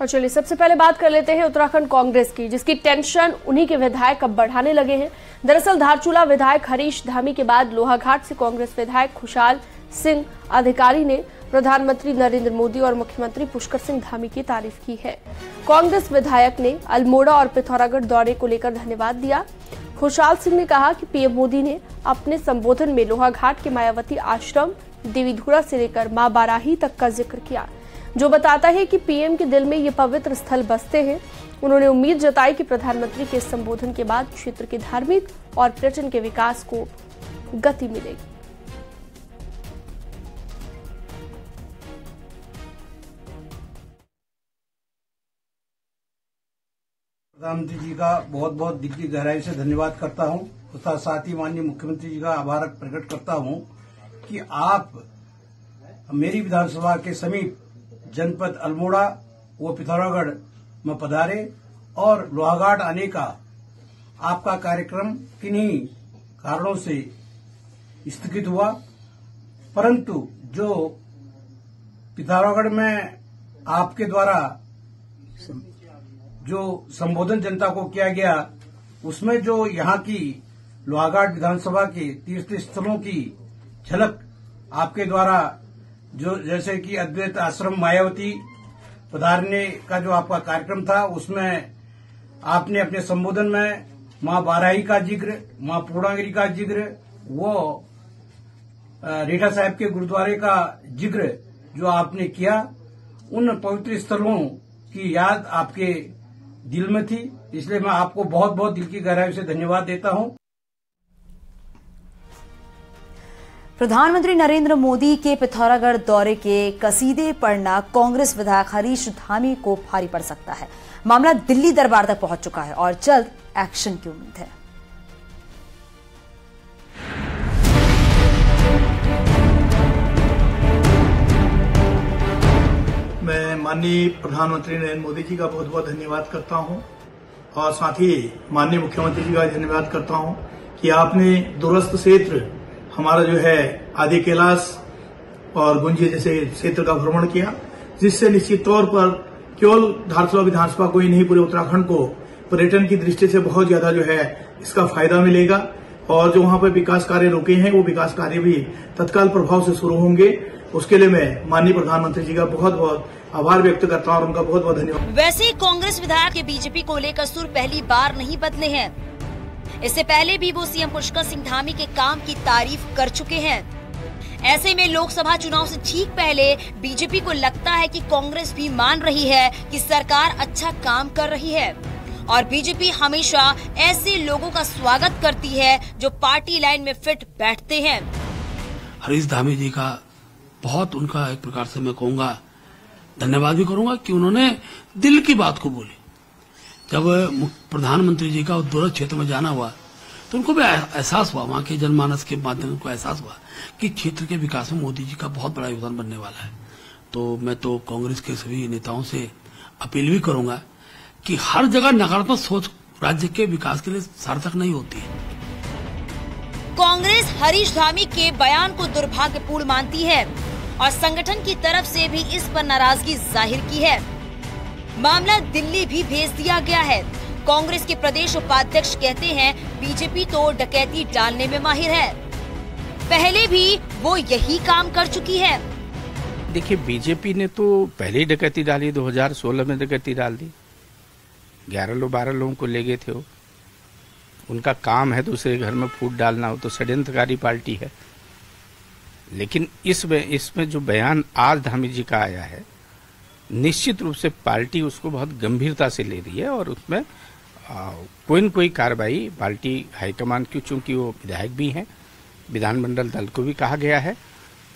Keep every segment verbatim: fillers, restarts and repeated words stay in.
और चलिए सबसे पहले बात कर लेते हैं उत्तराखंड कांग्रेस की, जिसकी टेंशन उन्हीं के विधायक अब बढ़ाने लगे हैं। दरअसल धारचूला विधायक हरीश धामी के बाद लोहाघाट से कांग्रेस विधायक खुशाल सिंह अधिकारी ने प्रधानमंत्री नरेंद्र मोदी और मुख्यमंत्री पुष्कर सिंह धामी की तारीफ की है। कांग्रेस विधायक ने अल्मोड़ा और पिथौरागढ़ दौरे को लेकर धन्यवाद दिया। खुशाल सिंह ने कहा कि पीएम मोदी ने अपने संबोधन में लोहाघाट के मायावती आश्रम, देवीधुरा से लेकर मा बाराही तक का जिक्र किया, जो बताता है कि पीएम के दिल में ये पवित्र स्थल बसते हैं। उन्होंने उम्मीद जताई कि प्रधानमंत्री के संबोधन के बाद क्षेत्र के धार्मिक और पर्यटन के विकास को गति मिलेगी। प्रधानमंत्री जी का बहुत बहुत दिल की गहराई से धन्यवाद करता हूं। उसका साथ ही माननीय मुख्यमंत्री जी का आभार प्रकट करता हूं कि आप मेरी विधानसभा के समीप जनपद अल्मोड़ा व पिथौरागढ़ में पधारे और लोहाघाट आने का आपका कार्यक्रम किन्हीं कारणों से स्थगित हुआ, परंतु जो पिथौरागढ़ में आपके द्वारा जो संबोधन जनता को किया गया, उसमें जो यहां की लोहाघाट विधानसभा के तीर्थ स्थलों की झलक आपके द्वारा, जो जैसे कि अद्वैत आश्रम मायावती पधारने का जो आपका कार्यक्रम था, उसमें आपने अपने संबोधन में मां बाराही का जिक्र, मां पूर्णागिरी का जिक्र, वो रीटा साहिब के गुरुद्वारे का जिक्र जो आपने किया, उन पवित्र स्थलों की याद आपके दिल में थी। इसलिए मैं आपको बहुत बहुत दिल की गहराई से धन्यवाद देता हूं। प्रधानमंत्री नरेंद्र मोदी के पिथौरागढ़ दौरे के कसीदे पढ़ना कांग्रेस विधायक हरीश धामी को भारी पड़ सकता है। मामला दिल्ली दरबार तक पहुंच चुका है और जल्द एक्शन की उम्मीद है। मैं माननीय प्रधानमंत्री नरेंद्र मोदी जी का बहुत बहुत धन्यवाद करता हूं और साथ ही माननीय मुख्यमंत्री जी का धन्यवाद करता हूं कि आपने दूरस्थ क्षेत्र हमारा जो है आदि कैलाश और गुंजी जैसे क्षेत्र का भ्रमण किया, जिससे निश्चित तौर पर केवल धारचूला विधानसभा को ही नहीं पूरे उत्तराखंड को पर्यटन की दृष्टि से बहुत ज्यादा जो है इसका फायदा मिलेगा और जो वहां पर विकास कार्य रुके हैं वो विकास कार्य भी तत्काल प्रभाव से शुरू होंगे। उसके लिए मैं माननीय प्रधानमंत्री जी का बहुत बहुत आभार व्यक्त करता हूँ और उनका बहुत बहुत धन्यवाद। वैसे कांग्रेस विधायक के बीजेपी को लेकर सुर पहली बार नहीं बदले हैं। इससे पहले भी वो सीएम पुष्कर सिंह धामी के काम की तारीफ कर चुके हैं। ऐसे में लोकसभा चुनाव से ठीक पहले बीजेपी को लगता है कि कांग्रेस भी मान रही है कि सरकार अच्छा काम कर रही है और बीजेपी हमेशा ऐसे लोगों का स्वागत करती है जो पार्टी लाइन में फिट बैठते हैं। हरीश धामी जी का बहुत, उनका एक प्रकार से मैं कहूँगा धन्यवाद भी करूँगा कि उन्होंने दिल की बात को बोली। जब प्रधानमंत्री जी का दूरस्थ क्षेत्र में जाना हुआ तो उनको भी एहसास हुआ, वहां के जनमानस के माध्यम से एहसास हुआ कि क्षेत्र के विकास में मोदी जी का बहुत बड़ा योगदान बनने वाला है। तो मैं तो कांग्रेस के सभी नेताओं से अपील भी करूंगा कि हर जगह नकारात्मक सोच राज्य के विकास के लिए सार्थक नहीं होती है। कांग्रेस हरीश धामी के बयान को दुर्भाग्यपूर्ण मानती है और संगठन की तरफ से भी इस पर नाराजगी जाहिर की है। मामला दिल्ली भी भेज दिया गया है। कांग्रेस के प्रदेश उपाध्यक्ष कहते हैं बीजेपी तो डकैती डालने में माहिर है, पहले भी वो यही काम कर चुकी है। देखिए बीजेपी ने तो पहले ही डकैती डाली, दो हज़ार सोलह में डकैती डाल दी, ग्यारह लोग बारह लोगों को ले गए थे। वो उनका काम है दूसरे घर में फूट डालना, हो तो षड्यंत्रकारी पार्टी है। लेकिन इसमें इसमें जो बयान आज धामी जी का आया है, निश्चित रूप से पार्टी उसको बहुत गंभीरता से ले रही है और उसमें कोई न कोई कार्रवाई पार्टी हाईकमान की, चूंकि वो विधायक भी हैं, विधानमंडल दल को भी कहा गया है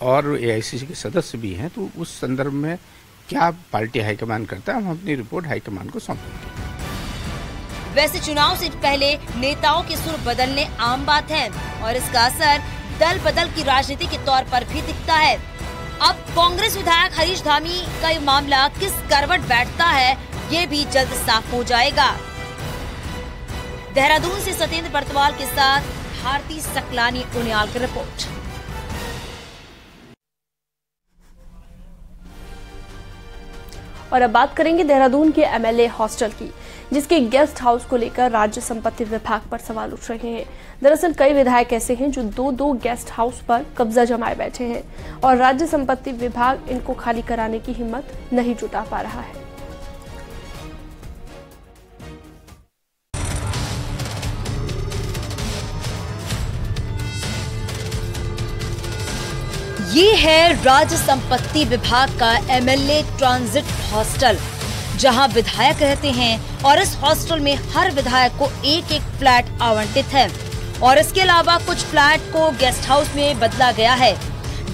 और एआईसीसी के सदस्य भी हैं, तो उस संदर्भ में क्या पार्टी हाईकमान करता है, हम अपनी रिपोर्ट हाईकमान को सौंपेंगे। वैसे चुनाव से पहले नेताओं के सुर बदलने आम बात है और इसका असर दल बदल की राजनीति के तौर पर भी दिखता है। अब कांग्रेस विधायक हरीश धामी का ये मामला किस करवट बैठता है, ये भी जल्द साफ हो जाएगा। देहरादून से सतेंद्र बर्तवाल के साथ भारती सकलानी उडियाल की रिपोर्ट। और अब बात करेंगे देहरादून के एमएलए हॉस्टल की, जिसके गेस्ट हाउस को लेकर राज्य संपत्ति विभाग पर सवाल उठ रहे हैं। दरअसल कई विधायक ऐसे हैं जो दो दो गेस्ट हाउस पर कब्जा जमाए बैठे हैं और राज्य संपत्ति विभाग इनको खाली कराने की हिम्मत नहीं जुटा पा रहा है। ये है राज्य संपत्ति विभाग का एमएलए ट्रांजिट हॉस्टल, जहां विधायक रहते हैं और इस हॉस्टल में हर विधायक को एक एक फ्लैट आवंटित है और इसके अलावा कुछ फ्लैट को गेस्ट हाउस में बदला गया है,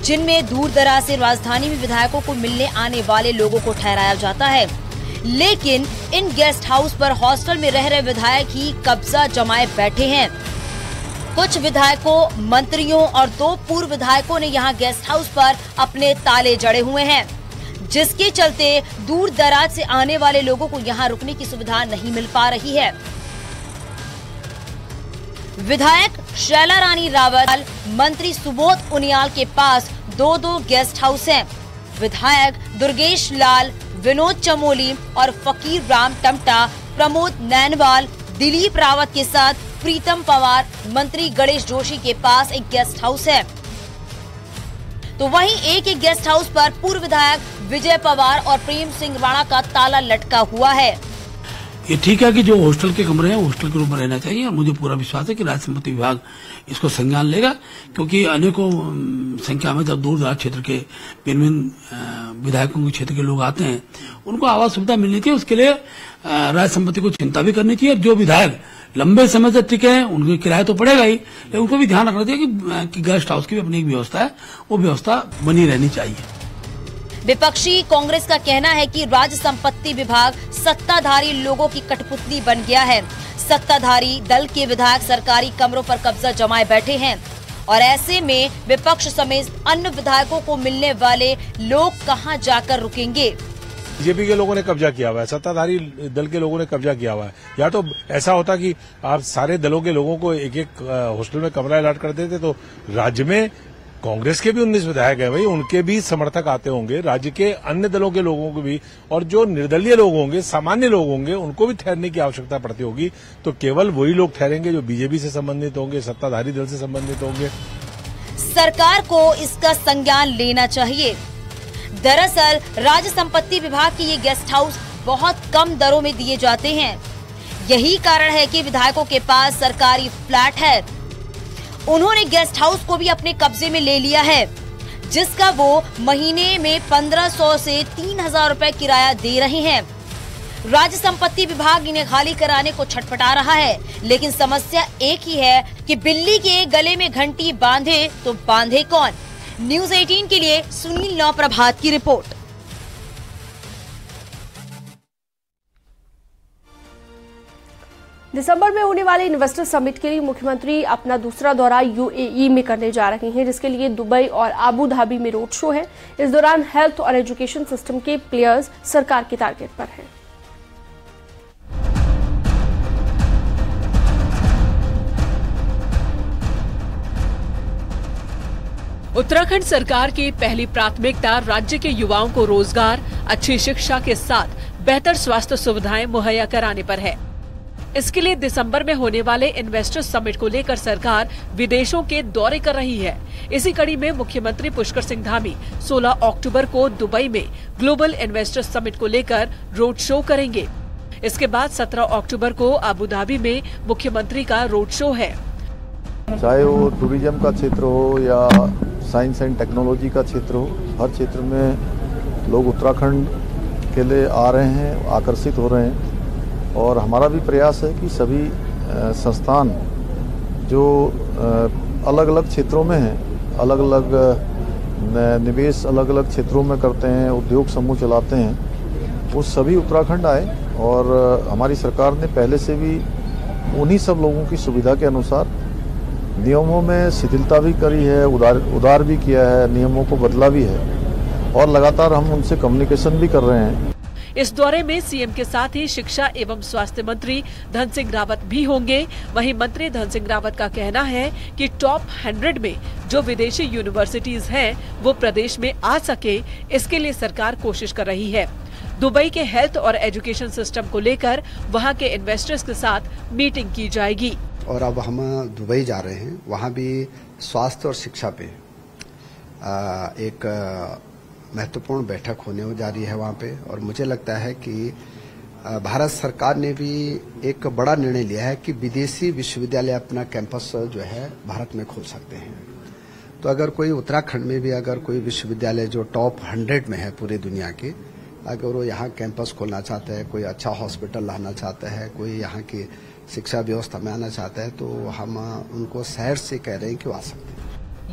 जिनमें दूर दराज से राजधानी में विधायकों को मिलने आने वाले लोगों को ठहराया जाता है। लेकिन इन गेस्ट हाउस पर हॉस्टल में रह रहे विधायक ही कब्जा जमाए बैठे हैं। कुछ विधायकों, मंत्रियों और दो पूर्व विधायकों ने यहां गेस्ट हाउस पर अपने ताले जड़े हुए हैं, जिसके चलते दूर दराज से आने वाले लोगों को यहां रुकने की सुविधा नहीं मिल पा रही है। विधायक शैलारानी रावत, मंत्री सुबोध उनियाल के पास दो दो गेस्ट हाउस हैं। विधायक दुर्गेश लाल, विनोद चमोली और फकीर राम टम्टा, प्रमोद नैनवाल, दिलीप रावत के साथ प्रीतम पवार, मंत्री गणेश जोशी के पास एक गेस्ट हाउस है। तो वहीं एक एक गेस्ट हाउस पर पूर्व विधायक विजय पवार और प्रेम सिंह राणा का ताला लटका हुआ है। ये ठीक है कि जो हॉस्टल के कमरे हैं हॉस्टल के रूम में रहना चाहिए और मुझे पूरा विश्वास है कि राज्य संपत्ति विभाग इसको संज्ञान लेगा, क्योंकि अनेकों संख्या में जब दूर दराज क्षेत्र के भिन्न विधायकों के क्षेत्र के लोग आते हैं उनको आवास सुविधा मिलनी चाहिए। उसके लिए राज्य संपत्ति को चिंता भी करनी चाहिए। जो विधायक लंबे समय से टिके हैं उनके किराया तो पड़ेगा ही, लेकिन उनको भी ध्यान रखना चाहिए कि गेस्ट हाउस की भी अपनी एक व्यवस्था है, वो व्यवस्था बनी रहनी चाहिए। विपक्षी कांग्रेस का कहना है कि राज्य संपत्ति विभाग सत्ताधारी लोगों की कठपुतली बन गया है। सत्ताधारी दल के विधायक सरकारी कमरों पर कब्जा जमाए बैठे हैं और ऐसे में विपक्ष समेत अन्य विधायकों को मिलने वाले लोग कहां जाकर रुकेंगे। बीजेपी के लोगों ने कब्जा किया हुआ है, सत्ताधारी दल के लोगों ने कब्जा किया हुआ है। या तो ऐसा होता कि आप सारे दलों के लोगों को एक एक हॉस्टल में कमरा अलाट कर देते तो राज्य में कांग्रेस के भी उन्नीस विधायक हैं भाई, उनके भी समर्थक आते होंगे, राज्य के अन्य दलों के लोगों को भी, और जो निर्दलीय लोग होंगे, सामान्य लोग होंगे, उनको भी ठहरने की आवश्यकता पड़ती होगी। तो केवल वही लोग ठहरेंगे जो बीजेपी से संबंधित होंगे, सत्ताधारी दल से संबंधित होंगे। सरकार को इसका संज्ञान लेना चाहिए। दरअसल राज्य संपत्ति विभाग के ये गेस्ट हाउस बहुत कम दरों में दिए जाते हैं। यही कारण है कि विधायकों के पास सरकारी फ्लैट है। उन्होंने गेस्ट हाउस को भी अपने कब्जे में ले लिया है, जिसका वो महीने में पंद्रह सौ से तीन हज़ार रुपए किराया दे रहे हैं। राज्य संपत्ति विभाग इन्हें खाली कराने को छटपटा रहा है, लेकिन समस्या एक ही है कि बिल्ली के गले में घंटी बांधे तो बांधे कौन। न्यूज अठारह के लिए सुनील नौ प्रभात की रिपोर्ट। दिसंबर में होने वाले इन्वेस्टर समिट के लिए मुख्यमंत्री अपना दूसरा दौरा यूएई में करने जा रहे हैं, जिसके लिए दुबई और अबू धाबी में रोड शो है। इस दौरान हेल्थ और एजुकेशन सिस्टम के प्लेयर्स सरकार के टारगेट पर हैं। उत्तराखंड सरकार की पहली प्राथमिकता राज्य के युवाओं को रोजगार, अच्छी शिक्षा के साथ बेहतर स्वास्थ्य सुविधाएं मुहैया कराने पर है। इसके लिए दिसंबर में होने वाले इन्वेस्टर्स समिट को लेकर सरकार विदेशों के दौरे कर रही है। इसी कड़ी में मुख्यमंत्री पुष्कर सिंह धामी सोलह अक्टूबर को दुबई में ग्लोबल इन्वेस्टर्स समिट को लेकर रोड शो करेंगे। इसके बाद सत्रह अक्टूबर को अबू धाबी में मुख्यमंत्री का रोड शो है। चाहे वो टूरिज्म का क्षेत्र हो या साइंस एंड टेक्नोलॉजी का क्षेत्र हो, हर क्षेत्र में लोग उत्तराखण्ड के लिए आ रहे हैं, आकर्षित हो रहे हैं और हमारा भी प्रयास है कि सभी संस्थान जो अलग अलग क्षेत्रों में हैं, अलग अलग निवेश अलग अलग क्षेत्रों में करते हैं, उद्योग समूह चलाते हैं, वो सभी उत्तराखंड आए। और हमारी सरकार ने पहले से भी उन्हीं सब लोगों की सुविधा के अनुसार नियमों में शिथिलता भी करी है, उदार उदार भी किया है, नियमों को बदला भी है और लगातार हम उनसे कम्युनिकेशन भी कर रहे हैं। इस दौरे में सीएम के साथ ही शिक्षा एवं स्वास्थ्य मंत्री धन सिंह रावत भी होंगे। वहीं मंत्री धन सिंह रावत का कहना है कि टॉप हंड्रेड में जो विदेशी यूनिवर्सिटीज हैं, वो प्रदेश में आ सके, इसके लिए सरकार कोशिश कर रही है। दुबई के हेल्थ और एजुकेशन सिस्टम को लेकर वहां के इन्वेस्टर्स के साथ मीटिंग की जाएगी। और अब हम दुबई जा रहे हैं, वहां भी स्वास्थ्य और शिक्षा पे एक महत्वपूर्ण बैठक होने जा रही है वहां पे। और मुझे लगता है कि भारत सरकार ने भी एक बड़ा निर्णय लिया है कि विदेशी विश्वविद्यालय अपना कैंपस जो है भारत में खोल सकते हैं। तो अगर कोई उत्तराखंड में भी अगर कोई विश्वविद्यालय जो टॉप हंड्रेड में है पूरी दुनिया के, अगर वो यहाँ कैंपस खोलना चाहता है, कोई अच्छा हॉस्पिटल लाना चाहता है, कोई यहाँ की शिक्षा व्यवस्था में आना चाहता है, तो हम उनको शहर से कह रहे हैं कि वो आ सकते हैं।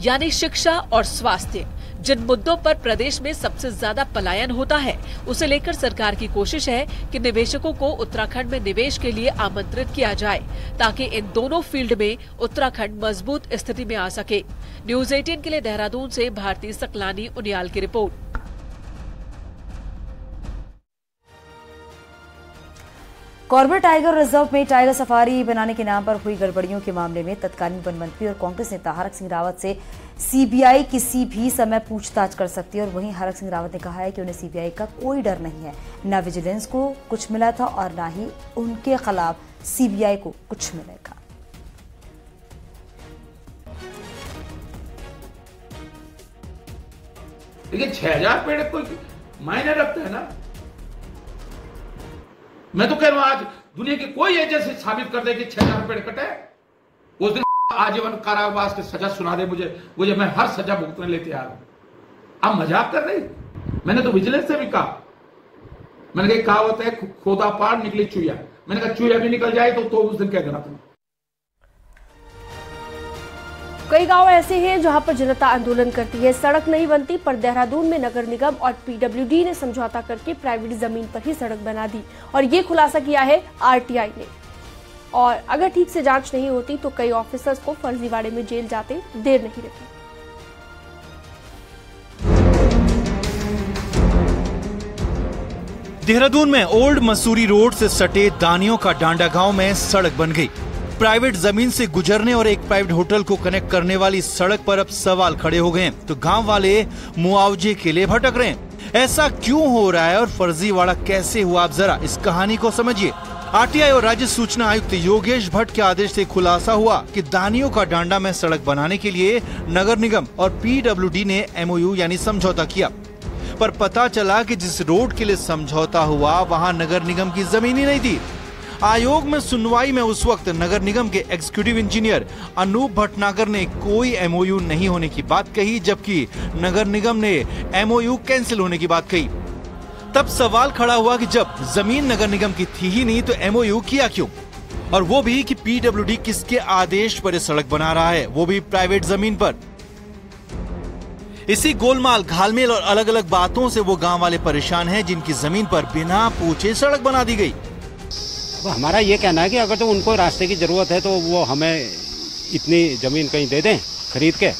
यानी शिक्षा और स्वास्थ्य जिन मुद्दों पर प्रदेश में सबसे ज्यादा पलायन होता है, उसे लेकर सरकार की कोशिश है कि निवेशकों को उत्तराखंड में निवेश के लिए आमंत्रित किया जाए ताकि इन दोनों फील्ड में उत्तराखंड मजबूत स्थिति में आ सके। न्यूज एटीन के लिए देहरादून से भारती सकलानी उडियाल की रिपोर्ट। कॉर्बेट टाइगर रिजर्व में टाइगर सफारी बनाने के नाम पर हुई गड़बड़ियों के मामले में तत्कालीन वन मंत्री और कांग्रेस नेता हरक सिंह रावत से सीबीआई किसी भी समय पूछताछ कर सकती है। और वहीं हरक सिंह रावत ने कहा है कि उन्हें सीबीआई का कोई डर नहीं है, न विजिलेंस को कुछ मिला था और न ही उनके खिलाफ सीबीआई को कुछ मिलेगा। देखिए छह हजार पेड़ कोई मायने रखता है ना। मैं तो कह रहा हूं आज दुनिया की कोई एजेंसी साबित कर दे कि छह हजार पेड़ कटे, उस दिन आजीवन कारावास की सजा सुना दे मुझे मुझे मैं हर सजा भुगतने लेते आ रहा हूं। आप मजाक कर रहे। मैंने तो विजिलेंस से भी कहा, मैंने कहा कहा होता है खोदा पार निकली चूया, मैंने कहा चूया भी निकल जाए तो, तो उस दिन कह देना तुम। कई गांव ऐसे हैं जहां पर जनता आंदोलन करती है, सड़क नहीं बनती, पर देहरादून में नगर निगम और पीडब्ल्यूडी ने समझौता करके प्राइवेट जमीन पर ही सड़क बना दी। और ये खुलासा किया है आरटीआई ने। और अगर ठीक से जांच नहीं होती तो कई ऑफिसर्स को फर्जीवाड़े में जेल जाते देर नहीं लगी। देहरादून में ओल्ड मसूरी रोड से सटे दानियों का डांडा गाँव में सड़क बन गई। प्राइवेट जमीन से गुजरने और एक प्राइवेट होटल को कनेक्ट करने वाली सड़क पर अब सवाल खड़े हो गए हैं, तो गांव वाले मुआवजे के लिए भटक रहे हैं। ऐसा क्यों हो रहा है और फर्जीवाड़ा कैसे हुआ, आप जरा इस कहानी को समझिए। आरटीआई और राज्य सूचना आयुक्त योगेश भट्ट के आदेश से खुलासा हुआ कि दानियों का डांडा में सड़क बनाने के लिए नगर निगम और पीडब्ल्यूडी ने एमओयू यानी समझौता किया। पर पता चला कि जिस रोड के लिए समझौता हुआ वहाँ नगर निगम की जमीन ही नहीं थी। आयोग में सुनवाई में उस वक्त नगर निगम के एग्जीक्यूटिव इंजीनियर अनूप भटनागर ने कोई एमओयू नहीं होने की बात कही, जबकि नगर निगम ने एमओयू कैंसिल होने की बात कही। तब सवाल खड़ा हुआ कि जब जमीन नगर निगम की थी ही नहीं तो एमओयू किया क्यों, और वो भी कि पीडब्ल्यूडी किसके आदेश पर सड़क बना रहा है, वो भी प्राइवेट जमीन पर। इसी गोलमाल, घालमेल और अलग अलग बातों से वो गाँव वाले परेशान है जिनकी जमीन पर बिना पूछे सड़क बना दी गयी। हमारा ये कहना है कि अगर तो उनको रास्ते की ज़रूरत है तो वो हमें इतनी ज़मीन कहीं दे दें खरीद के,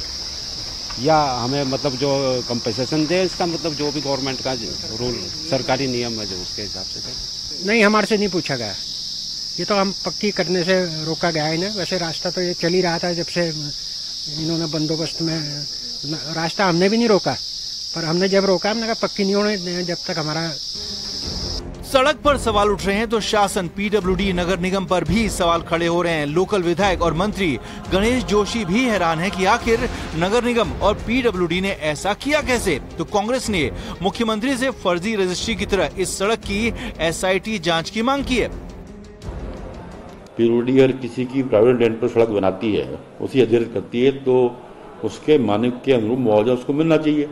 या हमें मतलब जो कंपनसेशन दे, इसका मतलब जो भी गवर्नमेंट का रूल सरकारी नियम है जो उसके हिसाब से दे। नहीं, हमारे से नहीं पूछा गया, ये तो हम पक्की करने से रोका गया है ना। वैसे रास्ता तो ये चल ही रहा था जब से इन्होंने बंदोबस्त में, रास्ता हमने भी नहीं रोका, पर हमने जब रोका हमने कहा पक्की नहीं होने जब तक हमारा। सड़क पर सवाल उठ रहे हैं तो शासन पीडब्ल्यूडी नगर निगम पर भी सवाल खड़े हो रहे हैं। लोकल विधायक और मंत्री गणेश जोशी भी हैरान हैं कि आखिर नगर निगम और पीडब्ल्यूडी ने ऐसा किया कैसे। तो कांग्रेस ने मुख्यमंत्री से फर्जी रजिस्ट्री की तरह इस सड़क की एसआईटी जांच की मांग की है। पीडब्ल्यूडी अगर किसी की प्राइवेट लैंड पर सड़क बनाती है, उसे अधिकृत करती है, तो उसके मानक के अनुरूप मुआवजा उसको मिलना चाहिए।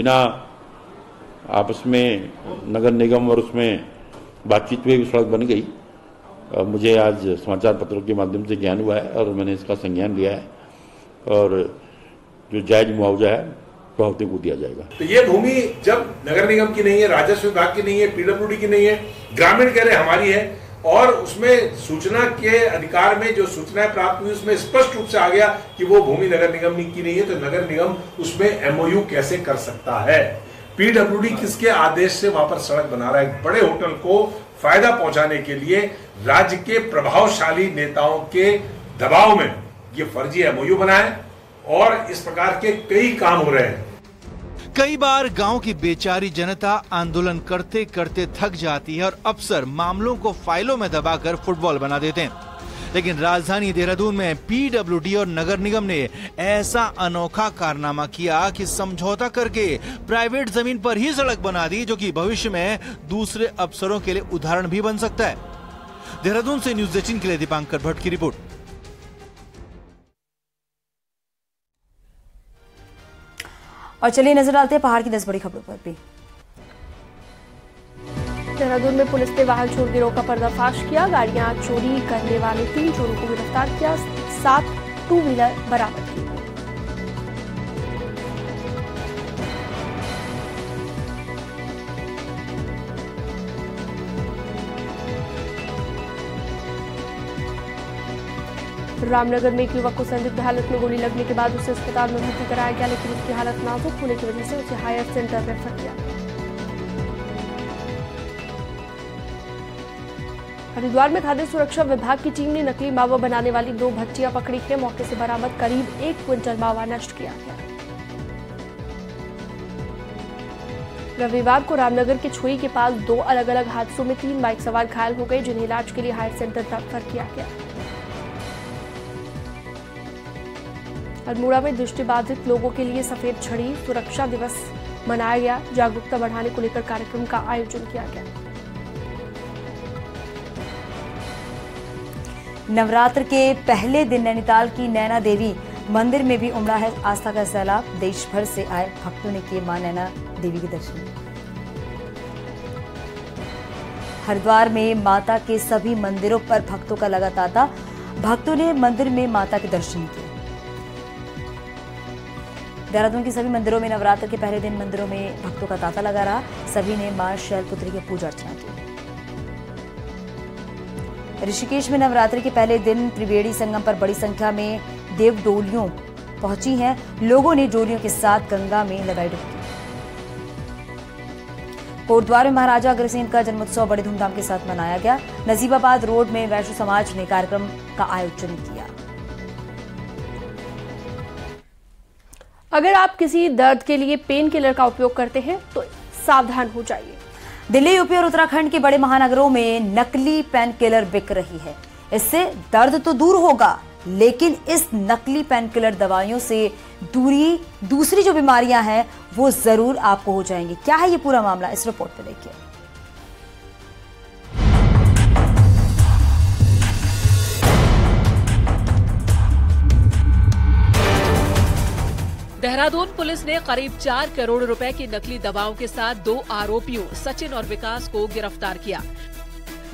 बिना आपस में नगर निगम और उसमें बातचीत में भी सड़क बन गई। मुझे आज समाचार पत्रों के माध्यम से ज्ञान हुआ है और मैंने इसका संज्ञान लिया है, और जो जायज मुआवजा है प्रभावित को दिया जाएगा। तो ये भूमि जब नगर निगम की नहीं है, राजस्व विभाग की नहीं है, पीडब्ल्यूडी की नहीं है, ग्रामीण कह रहे हमारी है, और उसमें सूचना के अधिकार में जो सूचनाएं प्राप्त हुई उसमें स्पष्ट रूप से आ गया कि वो भूमि नगर निगम की नहीं है, तो नगर निगम उसमें एमओयू कैसे कर सकता है। पीडब्ल्यूडी किसके आदेश से वहां पर सड़क बना रहा है। बड़े होटल को फायदा पहुंचाने के लिए राज्य के प्रभावशाली नेताओं के दबाव में ये फर्जी एमओयू बनाए और इस प्रकार के कई काम हो रहे हैं। कई बार गांव की बेचारी जनता आंदोलन करते करते थक जाती है और अफसर मामलों को फाइलों में दबाकर फुटबॉल बना देते हैं, लेकिन राजधानी देहरादून में पीडब्ल्यूडी और नगर निगम ने ऐसा अनोखा कारनामा किया कि समझौता करके प्राइवेट जमीन पर ही सड़क बना दी, जो कि भविष्य में दूसरे अफसरों के लिए उदाहरण भी बन सकता है। देहरादून से न्यूज एटीन के लिए दीपांकर भट्ट की रिपोर्ट। और चलिए नजर डालते हैं पहाड़ की दस बड़ी खबरों पर भी। देहरादून में पुलिस ने वाहन चोर गिरोह का पर्दाफाश किया। गाड़ियां चोरी करने वाले तीन चोरों को गिरफ्तार किया, सात टू व्हीलर बरामद किए। रामनगर में एक युवक को संदिग्ध हालत में गोली लगने के बाद उसे अस्पताल में भर्ती कराया गया, लेकिन उसकी हालत नाजुक होने की वजह से उसे हायर सेंटर रेफर किया। हरिद्वार में खाद्य सुरक्षा विभाग की टीम ने नकली मावा बनाने वाली दो भट्टियां पकड़ी के मौके से बरामद करीब एक क्विंटल मावा नष्ट किया गया। रविवार को रामनगर के छोई के पास दो अलग अलग हादसों में तीन बाइक सवार घायल हो गए, जिन्हें इलाज के लिए हायर सेंटर रेफर किया गया। अल्मोड़ा में दृष्टिबाधित लोगों के लिए सफेद झड़ी सुरक्षा दिवस मनाया गया। जागरूकता बढ़ाने को लेकर कार्यक्रम का आयोजन किया गया। नवरात्र के पहले दिन नैनीताल की नैना देवी मंदिर में भी उमड़ा है आस्था का सैलाब। देश भर से आए भक्तों ने किए मां नैना देवी के दर्शन। हरिद्वार में माता के सभी मंदिरों पर भक्तों का लगा तांता, भक्तों ने मंदिर में माता के दर्शन किए। देहरादून के सभी मंदिरों में नवरात्र के पहले दिन मंदिरों में भक्तों का तांता लगा रहा। सभी ने मां शैलपुत्री की पूजा अर्चना की। ऋषिकेश में नवरात्र के पहले दिन त्रिवेणी संगम पर बड़ी संख्या में देव डोलियों पहुंची हैं। लोगों ने डोलियों के साथ गंगा में लगाई डुबकी। कोटद्वार में महाराजा अग्रसेन का जन्मोत्सव बड़े धूमधाम के साथ मनाया गया। नजीबाबाद रोड में वैष्णव समाज ने कार्यक्रम का आयोजन किया। अगर आप किसी दर्द के लिए पेन किलर का उपयोग करते हैं तो सावधान हो जाइए। दिल्ली, यूपी और उत्तराखंड के बड़े महानगरों में नकली पेन किलर बिक रही है। इससे दर्द तो दूर होगा, लेकिन इस नकली पेन किलर दवाइयों से दूरी दूसरी जो बीमारियां हैं वो जरूर आपको हो जाएंगी। क्या है ये पूरा मामला, इस रिपोर्ट में देखिए। देहरादून पुलिस ने करीब चार करोड़ रुपए की नकली दवाओं के साथ दो आरोपियों सचिन और विकास को गिरफ्तार किया।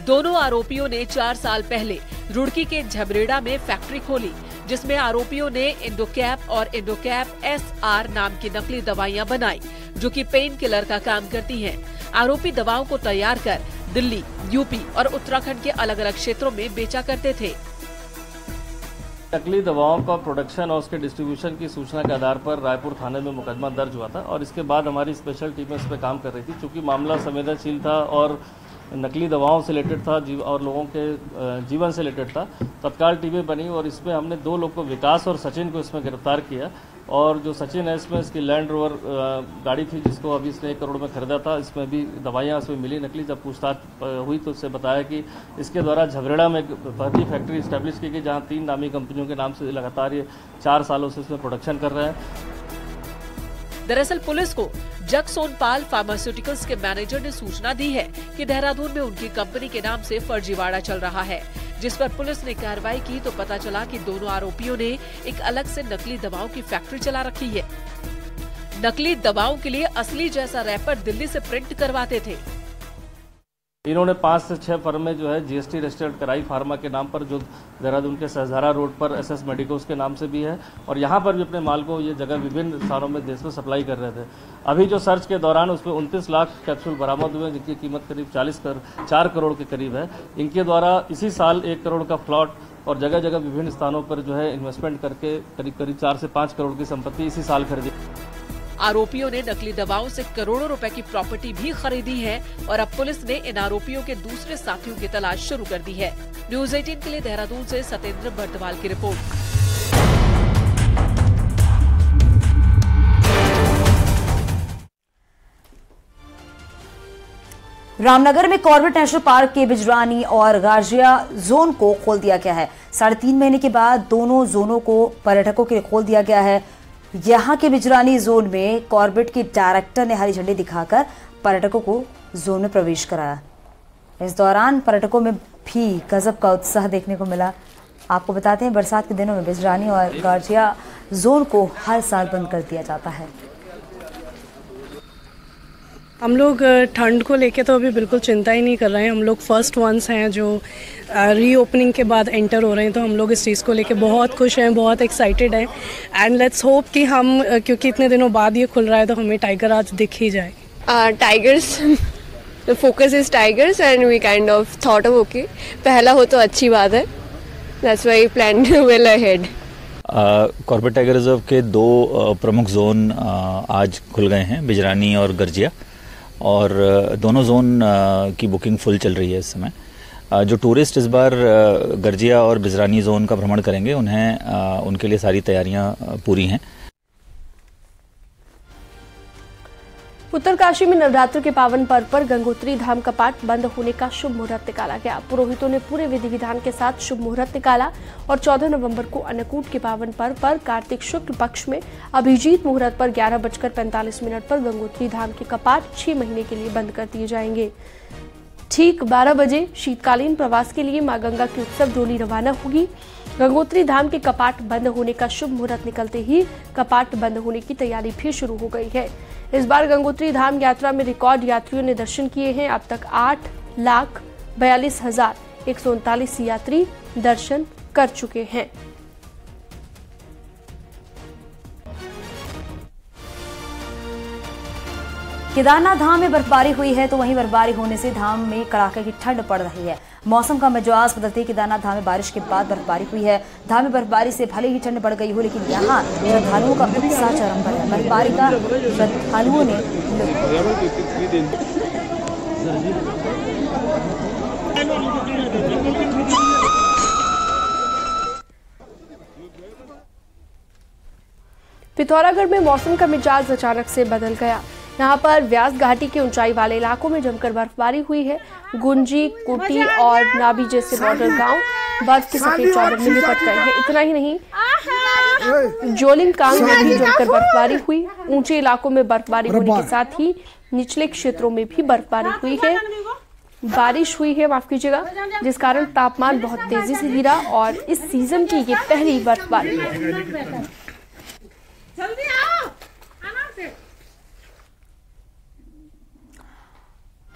दोनों आरोपियों ने चार साल पहले रुड़की के झबरेड़ा में फैक्ट्री खोली, जिसमें आरोपियों ने इंडो कैप और इंडो कैप एस आर नाम की नकली दवाइयां बनाई, जो कि पेन किलर का काम करती हैं। आरोपी दवाओं को तैयार कर दिल्ली, यूपी और उत्तराखंड के अलग अलग क्षेत्रों में बेचा करते थे। नकली दवाओं का प्रोडक्शन और उसके डिस्ट्रीब्यूशन की सूचना के आधार पर रायपुर थाने में मुकदमा दर्ज हुआ था और इसके बाद हमारी स्पेशल टीमें इस पर काम कर रही थी। चूँकि मामला संवेदनशील था और नकली दवाओं से रिलेटेड था जीव और लोगों के जीवन से रिलेटेड था, तत्काल टीमें बनी और इसमें हमने दो लोग को, विकास और सचिन को, इसमें गिरफ्तार किया। और जो सचिन है, इसमें इसकी लैंड रोवर गाड़ी थी जिसको अभी इसने एक करोड़ में खरीदा था। इसमें भी दवाइयाँ इसमें मिली नकली। जब पूछताछ हुई तो उससे बताया कि इसके द्वारा झबरेड़ा में एक भर्ती फैक्ट्री इस्टेब्लिश की गई, जहाँ तीन नामी कंपनियों के नाम से लगातार ये चार सालों से इसमें प्रोडक्शन कर रहे हैं। दरअसल पुलिस को जग सोनपाल फार्मास्यूटिकल्स के मैनेजर ने सूचना दी है कि देहरादून में उनकी कंपनी के नाम से फर्जीवाड़ा चल रहा है, जिस पर पुलिस ने कार्रवाई की तो पता चला कि दोनों आरोपियों ने एक अलग से नकली दवाओं की फैक्ट्री चला रखी है। नकली दवाओं के लिए असली जैसा रैपर दिल्ली से प्रिंट करवाते थे। इन्होंने पाँच से छह फर्में जो है जीएसटी रजिस्टर्ड कराई फार्मा के नाम पर, जो देहरादून के सहजारा रोड पर एस एस मेडिकोस के नाम से भी है और यहाँ पर भी अपने माल को ये जगह विभिन्न स्थानों में देश में सप्लाई कर रहे थे। अभी जो सर्च के दौरान उसमें उनतीस लाख कैप्सूल बरामद हुए, जिनकी कीमत करीब चालीस कर चार करोड़ के करीब है। इनके द्वारा इसी साल एक करोड़ का प्लॉट और जगह जगह विभिन्न स्थानों पर जो है इन्वेस्टमेंट करके करीब करीब चार से पाँच करोड़ की संपत्ति इसी साल खरीदी। आरोपियों ने नकली दवाओं से करोड़ों रुपए की प्रॉपर्टी भी खरीदी है और अब पुलिस ने इन आरोपियों के दूसरे साथियों की तलाश शुरू कर दी है। न्यूज एटीन के लिए देहरादून से सतेंद्र बर्तवाल की रिपोर्ट। रामनगर में कॉर्बेट नेशनल पार्क के बिजरानी और गार्जिया जोन को खोल दिया गया है। साढ़े तीन महीने के बाद दोनों जोनों को पर्यटकों के लिए खोल दिया गया है। यहाँ के बिजरानी जोन में कॉर्बेट के डायरेक्टर ने हरी झंडी दिखाकर पर्यटकों को जोन में प्रवेश कराया। इस दौरान पर्यटकों में भी गजब का उत्साह देखने को मिला। आपको बताते हैं, बरसात के दिनों में बिजरानी और गार्जिया जोन को हर साल बंद कर दिया जाता है। हम लोग ठंड को लेके तो अभी बिल्कुल चिंता ही नहीं कर रहे हैं। हम लोग फर्स्ट वंस हैं जो रीओपनिंग के बाद एंटर हो रहे हैं, तो हम लोग इस चीज़ को लेके बहुत खुश हैं, बहुत एक्साइटेड हैं। एंड लेट्स होप कि हम, क्योंकि इतने दिनों बाद ये खुल रहा है, तो हमें टाइगर आज दिख ही जाए। Tigers, the focus is tigers and we kind of thought of okay, पहला हो तो अच्छी बात है। That's why we planned well ahead. Corbett tiger reserve के दो प्रमुख जोन आज खुल गए हैं, बिजरानी और गर्जिया, और दोनों जोन की बुकिंग फुल चल रही है इस समय। जो टूरिस्ट इस बार गर्जिया और बिजरानी जोन का भ्रमण करेंगे, उन्हें उनके लिए सारी तैयारियां पूरी हैं। उत्तरकाशी में नवरात्र के पावन पर्व पर गंगोत्री धाम कपाट बंद होने का शुभ मुहूर्त निकाला गया। पुरोहितों ने पूरे विधि विधान के साथ शुभ मुहूर्त निकाला और चौदह नवंबर को अन्नकूट के पावन पर्व पर कार्तिक शुक्ल पक्ष में अभिजीत मुहूर्त पर ग्यारह बजकर पैंतालीस मिनट पर गंगोत्री धाम के कपाट छह महीने के लिए बंद कर दिए जाएंगे। ठीक बारह बजे शीतकालीन प्रवास के लिए माँ गंगा की उत्सव डोली रवाना होगी। गंगोत्री धाम के कपाट बंद होने का शुभ मुहूर्त निकलते ही कपाट बंद होने की तैयारी भी शुरू हो गई है। इस बार गंगोत्री धाम यात्रा में रिकॉर्ड यात्रियों ने दर्शन किए हैं। अब तक आठ लाख बयालीस हजार एक सौ उनतालीस यात्री दर्शन कर चुके हैं। केदारनाथ धाम में बर्फबारी हुई है, तो वहीं बर्फबारी होने से धाम में कड़ाके की ठंड पड़ रही है। मौसम का मिजाज बदलते केदारनाथ धाम में बारिश के बाद बर्फबारी हुई है। धाम में बर्फबारी से भले ही ठंड बढ़ गई हो, लेकिन यहाँ श्रद्धालुओं का उत्साह चरम पर है। बर्फबारी का श्रद्धालुओं ने पिथौरागढ़ में मौसम का मिजाज अचानक से बदल गया। यहाँ पर व्यास घाटी के ऊंचाई वाले इलाकों में जमकर बर्फबारी हुई है। गुंजी, कुटी और नाबी जैसे बॉर्डर गांव बर्फ के सफेद चादर में लिपट गए हैं। इतना ही नहीं, जोलिंगकांग में भी जमकर बर्फबारी हुई। ऊंचे इलाकों में बर्फबारी होने के साथ ही निचले क्षेत्रों में भी बर्फबारी हुई है, बारिश हुई है, माफ कीजिएगा, जिस कारण तापमान बहुत तेजी से गिरा और इस सीजन की ये पहली बर्फबारी है।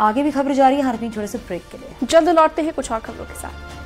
आगे भी खबर जारी है, हर दिन छोटे से ब्रेक के लिए जल्द लौटते हैं कुछ और खबरों के साथ।